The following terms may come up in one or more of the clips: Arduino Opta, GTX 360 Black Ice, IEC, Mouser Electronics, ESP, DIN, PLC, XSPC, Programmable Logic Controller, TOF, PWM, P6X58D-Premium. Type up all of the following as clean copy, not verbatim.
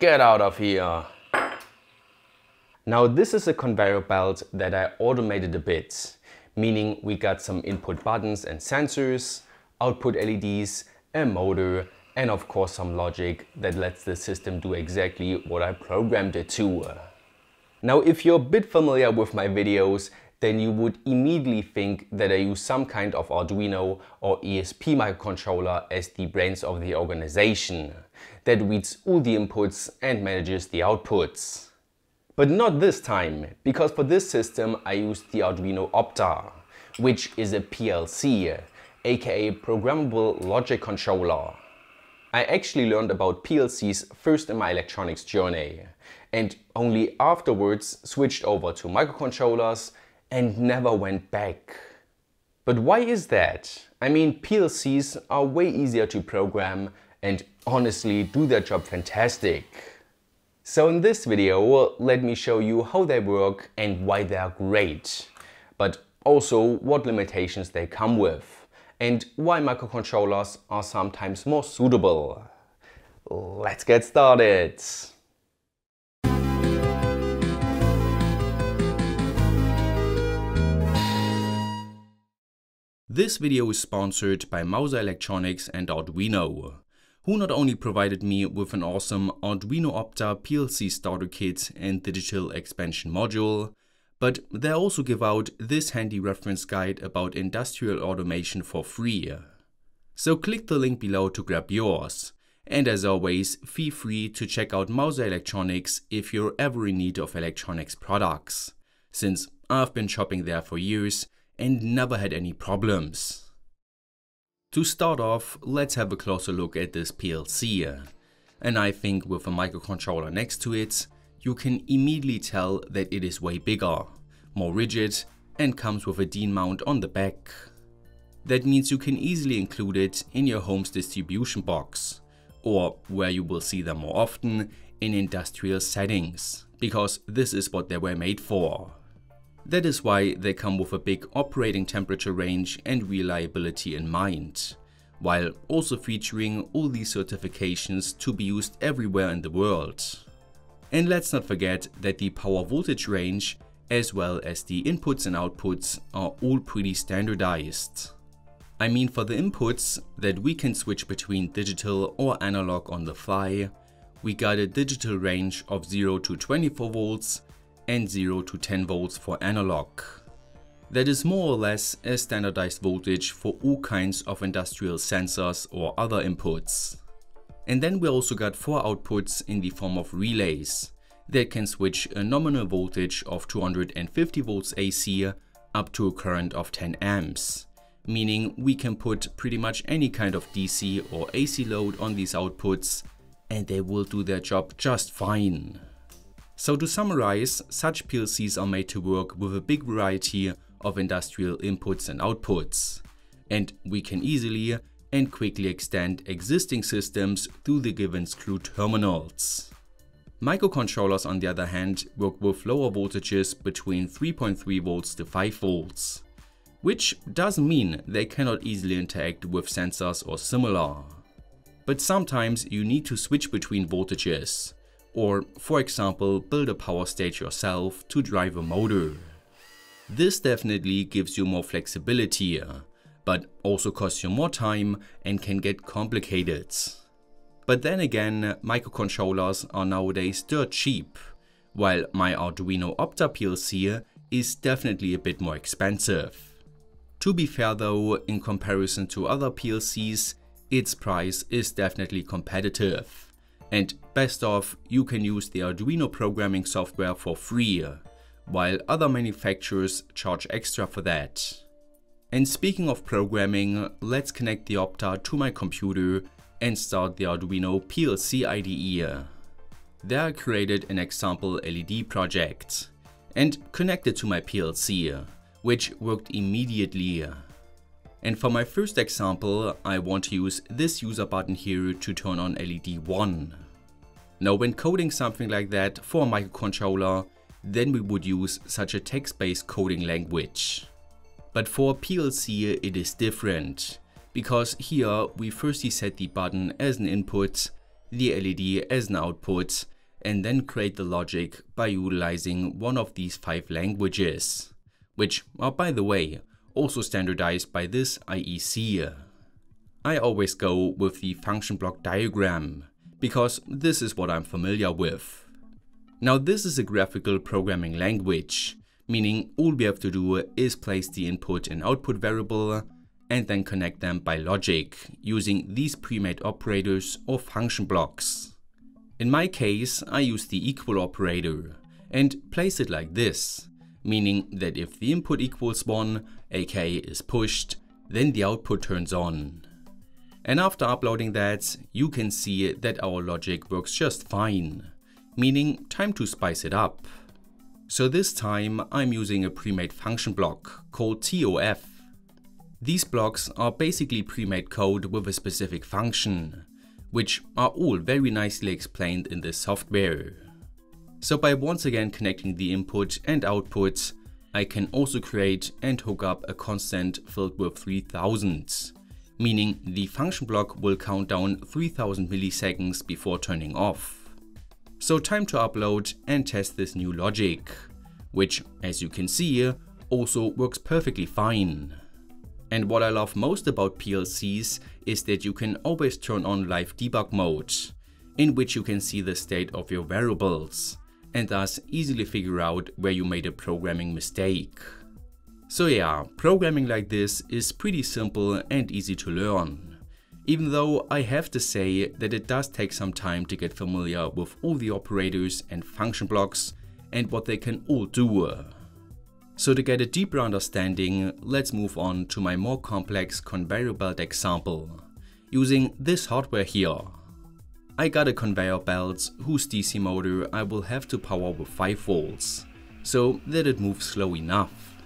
Get out of here. Now this is a conveyor belt that I automated a bit, meaning we got some input buttons and sensors, output LEDs, a motor, and of course some logic that lets the system do exactly what I programmed it to. Now if you're a bit familiar with my videos, then you would immediately think that I use some kind of Arduino or ESP microcontroller as the brains of the organization, that reads all the inputs and manages the outputs. But not this time, because for this system I used the Arduino Opta, which is a PLC, aka Programmable Logic Controller. I actually learned about PLCs first in my electronics journey, and only afterwards switched over to microcontrollers, and never went back. But why is that? I mean, PLCs are way easier to program and honestly do their job fantastic. So in this video, let me show you how they work and why they are great, but also what limitations they come with and why microcontrollers are sometimes more suitable. Let's get started. This video is sponsored by Mouser Electronics and Arduino, who not only provided me with an awesome Arduino Opta PLC starter kit and digital expansion module, but they also give out this handy reference guide about industrial automation for free. So click the link below to grab yours. And as always, feel free to check out Mouser Electronics if you're ever in need of electronics products, since I've been shopping there for years and never had any problems. To start off, let's have a closer look at this PLC. And I think with a microcontroller next to it, you can immediately tell that it is way bigger, more rigid, and comes with a DIN mount on the back. That means you can easily include it in your home's distribution box, or where you will see them more often, in industrial settings, because this is what they were made for. That is why they come with a big operating temperature range and reliability in mind, while also featuring all these certifications to be used everywhere in the world. And let's not forget that the power voltage range, as well as the inputs and outputs, are all pretty standardized. I mean, for the inputs, that we can switch between digital or analog on the fly, we got a digital range of 0 to 24 volts, and 0 to 10 volts for analog. That is more or less a standardized voltage for all kinds of industrial sensors or other inputs. And then we also got 4 outputs in the form of relays that can switch a nominal voltage of 250 volts AC up to a current of 10 amps, meaning we can put pretty much any kind of DC or AC load on these outputs and they will do their job just fine. So to summarize, such PLCs are made to work with a big variety of industrial inputs and outputs, and we can easily and quickly extend existing systems through the given screw terminals. Microcontrollers, on the other hand, work with lower voltages between 3.3 volts to 5 volts, which doesn't mean they cannot easily interact with sensors or similar. But sometimes you need to switch between voltages, or, for example, build a power stage yourself to drive a motor. This definitely gives you more flexibility, but also costs you more time and can get complicated. But then again, microcontrollers are nowadays dirt cheap, while my Arduino Opta PLC is definitely a bit more expensive. To be fair though, in comparison to other PLCs, its price is definitely competitive. And best off, you can use the Arduino programming software for free, while other manufacturers charge extra for that. And speaking of programming, let's connect the Opta to my computer and start the Arduino PLC IDE. There I created an example LED project and connected to my PLC, which worked immediately. And for my first example, I want to use this user button here to turn on LED 1. Now when coding something like that for a microcontroller, then we would use such a text-based coding language. But for a PLC it is different, because here we firstly set the button as an input the LED as an output, and then create the logic by utilizing one of these 5 languages, which are, by the way, also standardized by this IEC. I always go with the function block diagram, because this is what I'm familiar with. Now, this is a graphical programming language, meaning all we have to do is place the input and output variable and then connect them by logic using these pre-made operators or function blocks. In my case, I use the equal operator and place it like this, meaning that if the input equals 1, aka is pushed, then the output turns on. And after uploading that, you can see that our logic works just fine, meaning time to spice it up. So this time I'm using a pre-made function block called TOF. These blocks are basically pre-made code with a specific function, which are all very nicely explained in this software. So by once again connecting the input and output, I can also create and hook up a constant filled with 3000, meaning the function block will count down 3000 milliseconds before turning off. So time to upload and test this new logic, which, as you can see, also works perfectly fine. And what I love most about PLCs is that you can always turn on live debug mode, in which you can see the state of your variables and thus easily figure out where you made a programming mistake. So yeah, programming like this is pretty simple and easy to learn, even though I have to say that it does take some time to get familiar with all the operators and function blocks and what they can all do. So to get a deeper understanding, let's move on to my more complex conveyor belt example, using this hardware here. I got a conveyor belt whose DC motor I will have to power with 5 volts, so that it moves slow enough.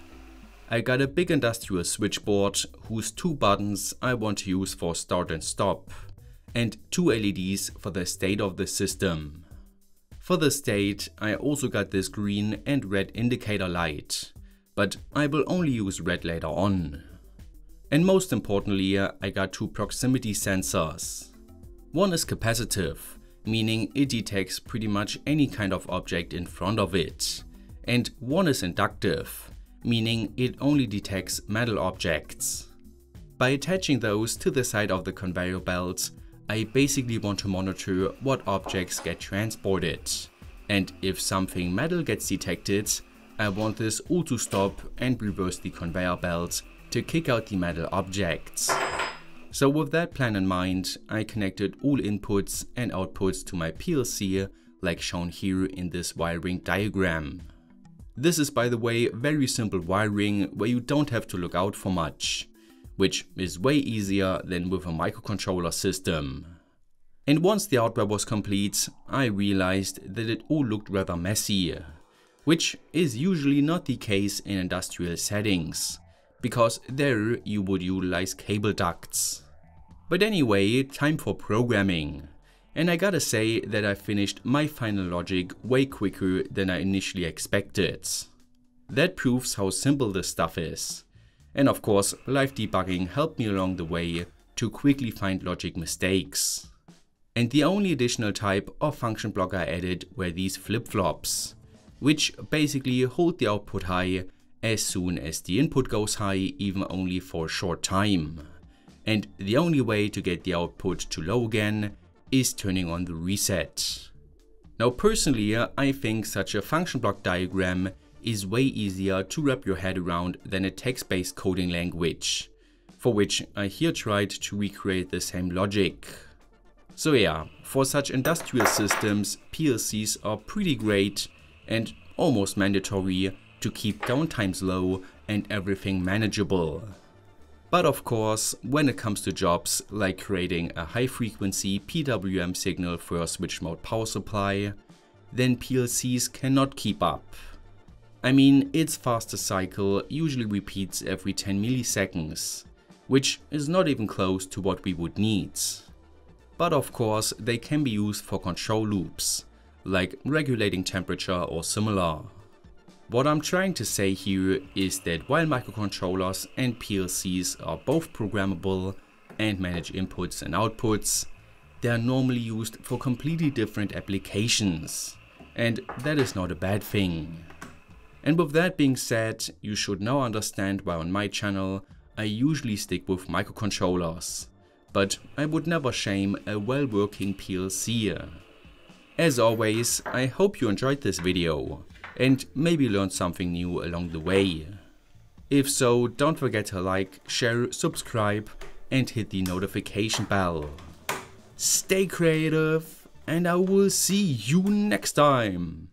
I got a big industrial switchboard whose 2 buttons I want to use for start and stop, and 2 LEDs for the state of the system. For the state, I also got this green and red indicator light, but I will only use red later on. And most importantly, I got 2 proximity sensors. One is capacitive, meaning it detects pretty much any kind of object in front of it. And one is inductive, meaning it only detects metal objects. By attaching those to the side of the conveyor belt, I basically want to monitor what objects get transported. And if something metal gets detected, I want this all to stop and reverse the conveyor belt to kick out the metal objects. So with that plan in mind, I connected all inputs and outputs to my PLC, like shown here in this wiring diagram. This is, by the way, very simple wiring where you don't have to look out for much, which is way easier than with a microcontroller system. And once the hardware was complete, I realized that it all looked rather messy, which is usually not the case in industrial settings, because there you would utilize cable ducts. But anyway, time for programming. And I gotta say that I finished my final logic way quicker than I initially expected. That proves how simple this stuff is. And of course, live debugging helped me along the way to quickly find logic mistakes. And the only additional type of function block I added were these flip-flops, which basically hold the output high as soon as the input goes high, even only for a short time. And the only way to get the output to low again is turning on the reset. Now personally, I think such a function block diagram is way easier to wrap your head around than a text-based coding language, for which I here tried to recreate the same logic. So yeah, for such industrial systems, PLCs are pretty great and almost mandatory to keep downtimes low and everything manageable. But of course, when it comes to jobs like creating a high-frequency PWM signal for a switch mode power supply, then PLCs cannot keep up. I mean, its fastest cycle usually repeats every 10 milliseconds, which is not even close to what we would need. But of course, they can be used for control loops, like regulating temperature or similar. What I'm trying to say here is that while microcontrollers and PLCs are both programmable and manage inputs and outputs, they are normally used for completely different applications. And that is not a bad thing. And with that being said, you should now understand why on my channel I usually stick with microcontrollers, but I would never shame a well-working PLC. As always, I hope you enjoyed this video and maybe learned something new along the way. If so, don't forget to like, share, subscribe and hit the notification bell. Stay creative and I will see you next time.